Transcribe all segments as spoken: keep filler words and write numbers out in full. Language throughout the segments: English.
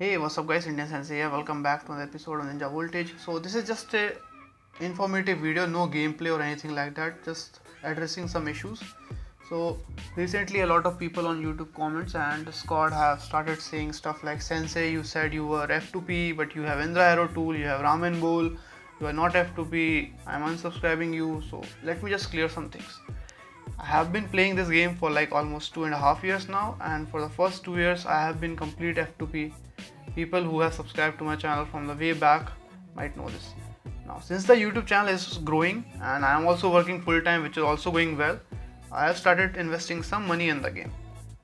Hey, what's up guys, Indian Sensei here. Welcome back to another episode of Ninja Voltage. So this is just a informative video, no gameplay or anything like that, just addressing some issues. So recently a lot of people on YouTube comments and Discord have started saying stuff like, Sensei, you said you were F two P but you have Indra's Arrow tool, you have Ramen Bowl, you are not F two P, I'm unsubscribing you. So let me just clear some things. I have been playing this game for like almost two and a half years now, and for the first two years I have been complete F two P. People who have subscribed to my channel from the way back might know this. Now since the YouTube channel is growing and I am also working full time, which is also going well, I have started investing some money in the game.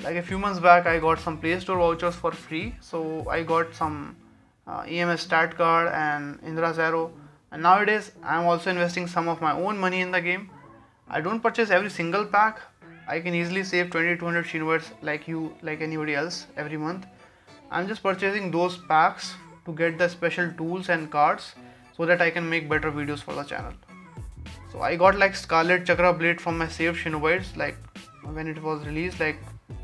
Like a few months back I got some Play Store vouchers for free, so I got some uh, E M S stat card and Indra's Arrow, and nowadays I am also investing some of my own money in the game. I don't purchase every single pack. I can easily save twenty-two hundred Shinobites like you, like anybody else, every month. I'm just purchasing those packs to get the special tools and cards so that I can make better videos for the channel. So I got like Scarlet Chakra Blade from my saved Shinobites, like when it was released like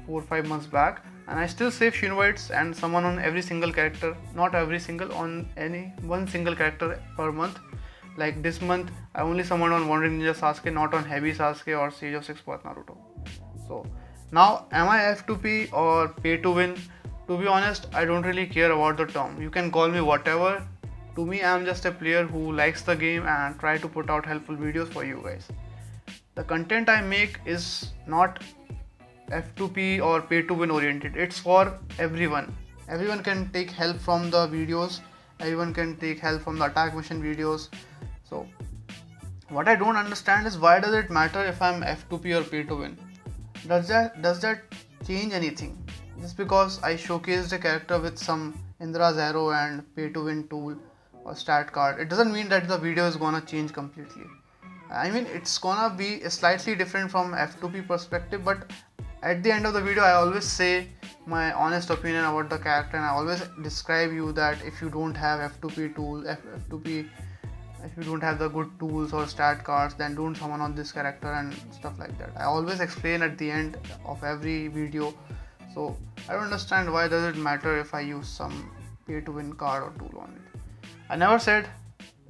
four or five months back, and I still save Shinobites and summon on every single character, not every single, on any one single character per month. Like this month I only summoned on Wandering Ninja Sasuke, not on Heavy Sasuke or Sage of Six Paths Naruto. So now am I F two P or pay to win? To be honest, I don't really care about the term. You can call me whatever. To me, I am just a player who likes the game and try to put out helpful videos for you guys. The content I make is not F two P or pay to win oriented. It's for everyone. Everyone can take help from the videos. Everyone can take help from the attack mission videos. So what I don't understand is, why does it matter if I'm F two P or pay to win? Does that, does that change anything? Just because I showcased a character with some Indra's Arrow and pay to win tool or stat card, it doesn't mean that the video is gonna change completely. I mean, it's gonna be slightly different from F two P perspective, but at the end of the video I always say my honest opinion about the character, and I always describe you that if you don't have F two P tool, F two P if you don't have the good tools or stat cards, then don't summon on this character and stuff like that. I always explain at the end of every video. So I don't understand, why does it matter if I use some pay to win card or tool on it. I never said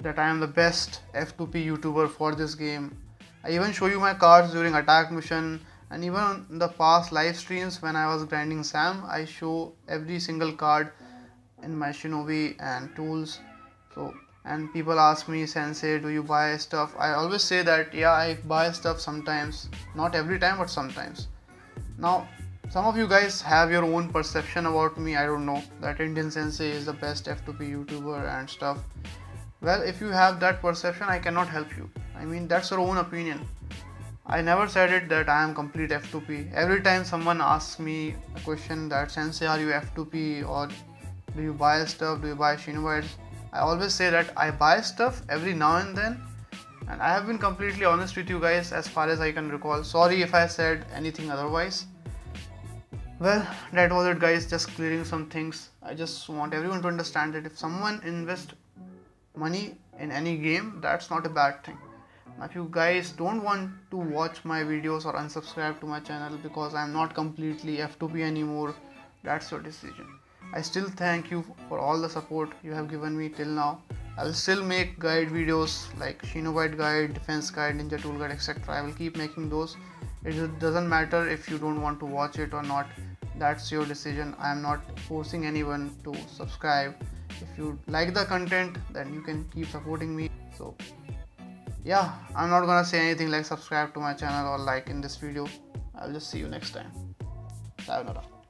that I am the best F two P YouTuber for this game. I even show you my cards during attack mission, and even in the past live streams when I was grinding Sam, I show every single card in my Shinobi and tools. So, and people ask me, Sensei, do you buy stuff? I always say that yeah, I buy stuff sometimes, not every time but sometimes. Now some of you guys have your own perception about me. I don't know that Indian Sensei is the best F two P YouTuber and stuff. Well, if you have that perception, I cannot help you. I mean, that's your own opinion. I never said it that I am complete F two P. Every time someone asks me a question that, Sensei, are you F two P or do you buy stuff, do you buy Shinobites? I always say that I buy stuff every now and then, and I have been completely honest with you guys as far as I can recall. Sorry if I said anything otherwise. Well, that was it guys, just clearing some things. I just want everyone to understand that if someone invests money in any game, that's not a bad thing. Now if you guys don't want to watch my videos or unsubscribe to my channel because I'm not completely F two P anymore, that's your decision. I still thank you for all the support you have given me till now. I will still make guide videos like Shinobite guide, defense guide, ninja tool guide, et cetera. I will keep making those. It doesn't matter if you don't want to watch it or not. That's your decision. I am not forcing anyone to subscribe. If you like the content, then you can keep supporting me. So yeah, I'm not gonna say anything like subscribe to my channel or like in this video. I'll just see you next time. Tavonada.